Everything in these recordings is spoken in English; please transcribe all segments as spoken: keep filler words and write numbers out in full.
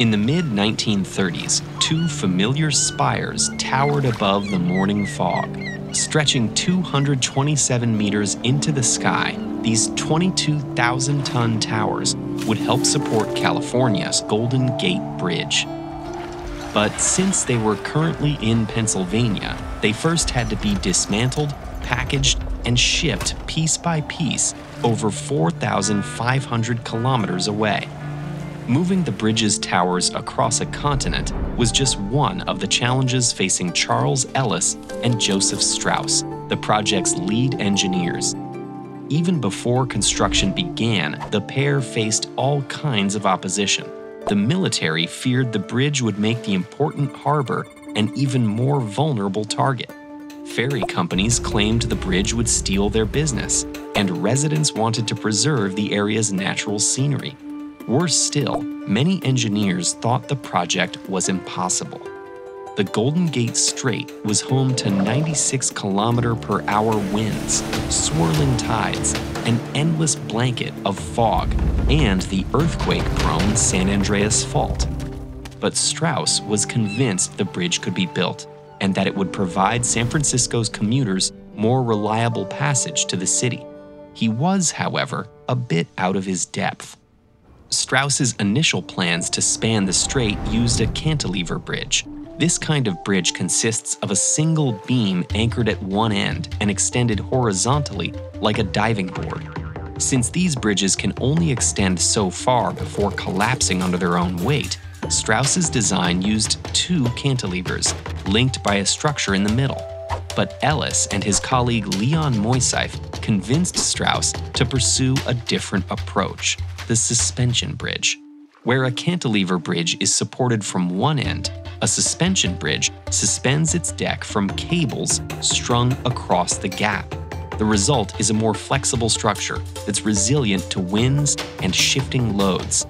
In the mid nineteen thirties, two familiar spires towered above the morning fog. Stretching two hundred twenty-seven meters into the sky, these twenty-two thousand ton towers would help support California's Golden Gate Bridge. But since they were currently in Pennsylvania, they first had to be dismantled, packaged, and shipped piece by piece over four thousand five hundred kilometers away. Moving the bridge's towers across a continent was just one of the challenges facing Charles Ellis and Joseph Strauss, the project's lead engineers. Even before construction began, the pair faced all kinds of opposition. The military feared the bridge would make the important harbor an even more vulnerable target. Ferry companies claimed the bridge would steal their business, and residents wanted to preserve the area's natural scenery. Worse still, many engineers thought the project was impossible. The Golden Gate Strait was home to ninety-six kilometer per hour winds, swirling tides, an endless blanket of fog, and the earthquake-prone San Andreas Fault. But Strauss was convinced the bridge could be built, and that it would provide San Francisco's commuters more reliable passage to the city. He was, however, a bit out of his depth. Strauss's initial plans to span the strait used a cantilever bridge. This kind of bridge consists of a single beam anchored at one end and extended horizontally like a diving board. Since these bridges can only extend so far before collapsing under their own weight, Strauss's design used two cantilevers, linked by a structure in the middle. But Ellis and his colleague Leon Moisseiff convinced Strauss to pursue a different approach, the suspension bridge. Where a cantilever bridge is supported from one end, a suspension bridge suspends its deck from cables strung across the gap. The result is a more flexible structure that's resilient to winds and shifting loads.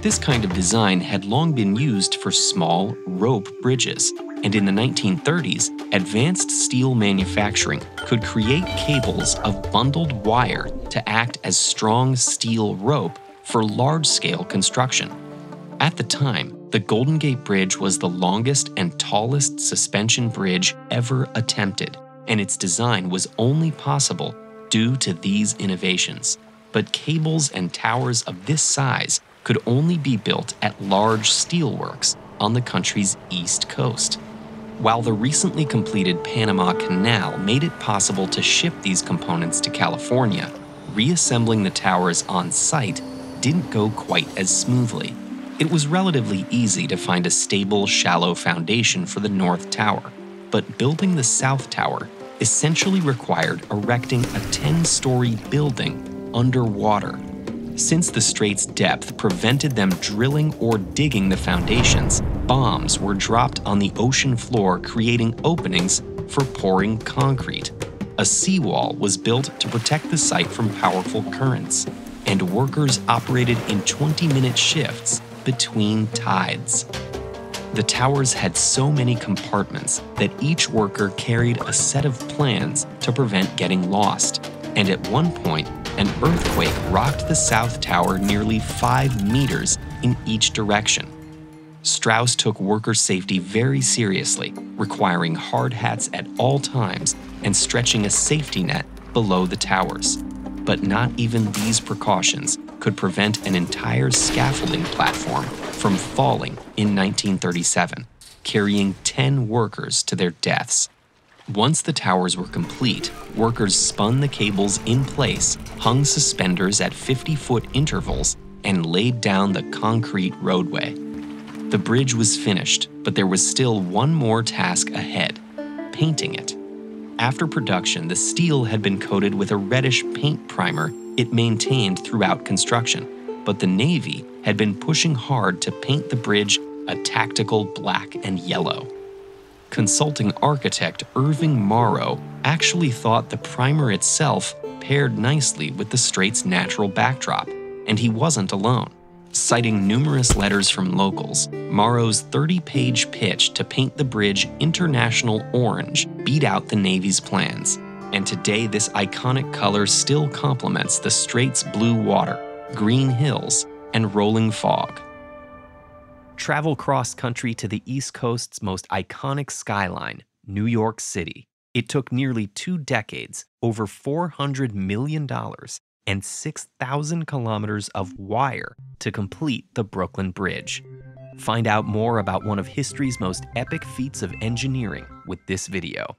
This kind of design had long been used for small rope bridges, and in the nineteen thirties, advanced steel manufacturing could create cables of bundled wire to act as strong steel rope for large-scale construction. At the time, the Golden Gate Bridge was the longest and tallest suspension bridge ever attempted, and its design was only possible due to these innovations. But cables and towers of this size could only be built at large steelworks on the country's east coast. While the recently completed Panama Canal made it possible to ship these components to California, reassembling the towers on site didn't go quite as smoothly. It was relatively easy to find a stable, shallow foundation for the North Tower, but building the South Tower essentially required erecting a ten-story building underwater. Since the strait's depth prevented them drilling or digging the foundations, bombs were dropped on the ocean floor, creating openings for pouring concrete. A seawall was built to protect the site from powerful currents, and workers operated in twenty-minute shifts between tides. The towers had so many compartments that each worker carried a set of plans to prevent getting lost, and at one point, an earthquake rocked the South Tower nearly five meters in each direction. Strauss took worker safety very seriously, requiring hard hats at all times and stretching a safety net below the towers. But not even these precautions could prevent an entire scaffolding platform from falling in nineteen thirty-seven, carrying ten workers to their deaths. Once the towers were complete, workers spun the cables in place, hung suspenders at fifty-foot intervals, and laid down the concrete roadway. The bridge was finished, but there was still one more task ahead: painting it. After production, the steel had been coated with a reddish paint primer it maintained throughout construction, but the Navy had been pushing hard to paint the bridge a tactical black and yellow. Consulting architect Irving Morrow actually thought the primer itself paired nicely with the strait's natural backdrop, and he wasn't alone. Citing numerous letters from locals, Morrow's thirty-page pitch to paint the bridge international orange beat out the Navy's plans, and today this iconic color still complements the strait's blue water, green hills, and rolling fog. Travel cross-country to the East Coast's most iconic skyline, New York City. It took nearly two decades, over four hundred million dollars, and six thousand kilometers of wire to complete the Brooklyn Bridge. Find out more about one of history's most epic feats of engineering with this video.